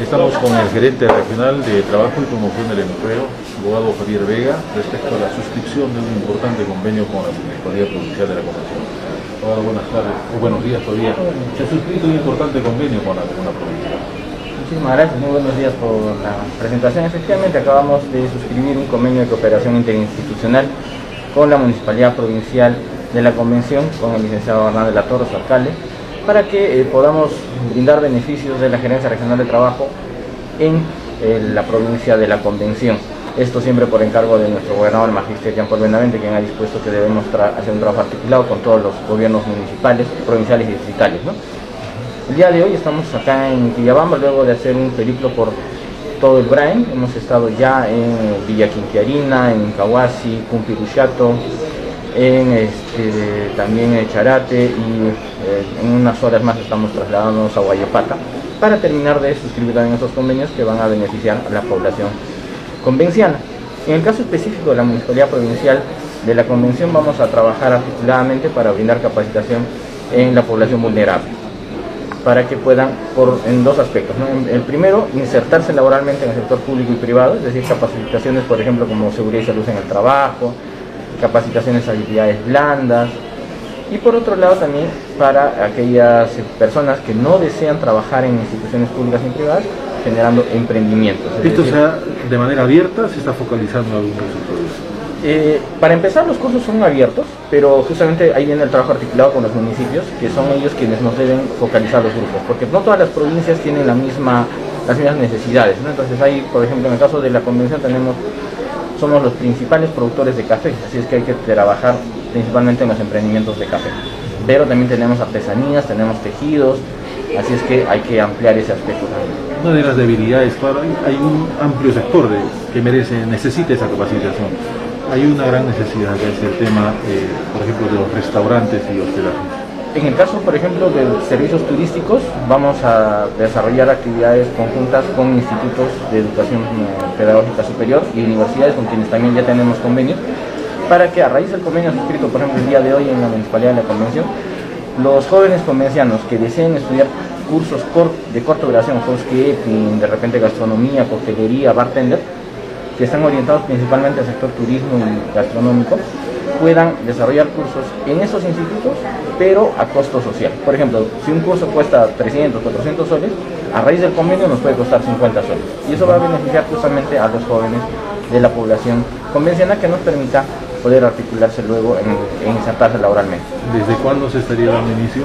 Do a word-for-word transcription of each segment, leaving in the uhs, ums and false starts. Estamos con el gerente regional de Trabajo y Promoción del Empleo, abogado Javier Vega, respecto a la suscripción de un importante convenio con la Municipalidad Provincial de la Convención. Abogado, buenas tardes, o buenos días todavía. Se ha suscrito un importante convenio con la, con la provincia. Muchísimas gracias, muy buenos días por la presentación. Efectivamente, acabamos de suscribir un convenio de cooperación interinstitucional con la Municipalidad Provincial de la Convención, con el licenciado Hernán De La Torre, su alcalde, para que eh, podamos brindar beneficios de la Gerencia Regional de Trabajo en eh, la provincia de la Convención. Esto siempre por encargo de nuestro gobernador, el magistrado Jean Paul Benavente, quien ha dispuesto que debemos hacer un trabajo articulado con todos los gobiernos municipales, provinciales y distritales, ¿no? El día de hoy estamos acá en Quillabamba, luego de hacer un periplo por todo el VRAEM. Hemos estado ya en Villa Quinquiarina, en Cahuasi, Cumpiruxiato, en este, también en Charate, y eh, en unas horas más estamos trasladándonos a Guayapata para terminar de suscribir también esos convenios que van a beneficiar a la población convenciana. En el caso específico de la Municipalidad Provincial de la Convención, vamos a trabajar articuladamente para brindar capacitación en la población vulnerable, para que puedan, por, en dos aspectos, ¿no? El primero, insertarse laboralmente en el sector público y privado, es decir, capacitaciones, por ejemplo, como seguridad y salud en el trabajo, capacitaciones, habilidades blandas, y por otro lado también para aquellas personas que no desean trabajar en instituciones públicas y privadas, generando emprendimientos. Es ¿Esto decir, sea de manera abierta, se está focalizando algún presupuesto? Eh, para empezar, los cursos son abiertos, pero justamente ahí viene el trabajo articulado con los municipios, que son ellos quienes nos deben focalizar los grupos, porque no todas las provincias tienen la misma, las mismas necesidades, ¿no? Entonces ahí, por ejemplo, en el caso de la Convención tenemos... somos los principales productores de café, así es que hay que trabajar principalmente en los emprendimientos de café. Pero también tenemos artesanías, tenemos tejidos, así es que hay que ampliar ese aspecto también. Una de las debilidades, claro, hay un amplio sector de, que merece, necesita esa capacitación. Hay una gran necesidad, que es el tema, eh, por ejemplo, de los restaurantes y hospedajes. En el caso, por ejemplo, de servicios turísticos, vamos a desarrollar actividades conjuntas con institutos de educación pedagógica superior y universidades con quienes también ya tenemos convenios, para que a raíz del convenio suscrito, por ejemplo, el día de hoy en la Municipalidad de la Convención, los jóvenes convencianos que deseen estudiar cursos de corta duración, housekeeping, de repente gastronomía, coctelería, bartender, que están orientados principalmente al sector turismo y gastronómico, puedan desarrollar cursos en esos institutos, pero a costo social. Por ejemplo, si un curso cuesta trescientos, cuatrocientos soles, a raíz del convenio nos puede costar cincuenta soles. Y eso va a beneficiar justamente a los jóvenes de la población convencional, que nos permita poder articularse luego e insertarse laboralmente. ¿Desde cuándo se estaría dando inicio?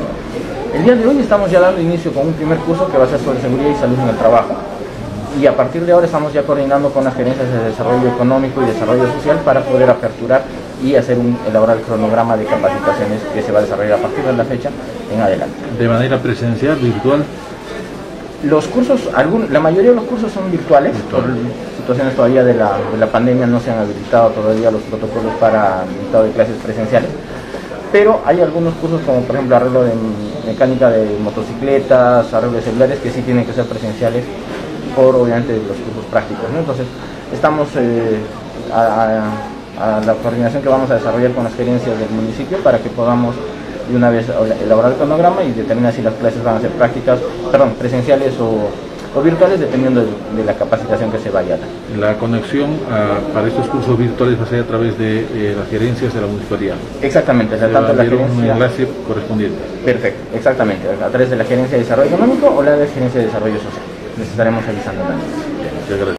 El día de hoy estamos ya dando inicio con un primer curso que va a ser sobre seguridad y salud en el trabajo. Y a partir de ahora estamos ya coordinando con las gerencias de desarrollo económico y desarrollo social para poder aperturar y hacer un elaborar el cronograma de capacitaciones que se va a desarrollar a partir de la fecha en adelante. ¿De manera presencial, virtual? Los cursos, algún, la mayoría de los cursos son virtuales, virtual. Por situaciones todavía de la, de la pandemia no se han habilitado todavía los protocolos para habilitado de clases presenciales, pero hay algunos cursos como por ejemplo arreglo de mecánica de motocicletas, arreglo de celulares, que sí tienen que ser presenciales por obviamente los cursos prácticos, ¿no? Entonces estamos eh, a, a a la coordinación que vamos a desarrollar con las gerencias del municipio para que podamos de una vez elaborar el cronograma y determinar si las clases van a ser prácticas, perdón, presenciales o, o virtuales, dependiendo de, de la capacitación que se vaya a dar. La conexión a, para estos cursos virtuales va a ser a través de eh, las gerencias de la municipalidad. Exactamente, o sea, tanto la gerencia... un enlace correspondiente. Perfecto, exactamente, a través de la gerencia de desarrollo económico o la de gerencia de desarrollo social. Les estaremos avisando también. Bien, muchas gracias.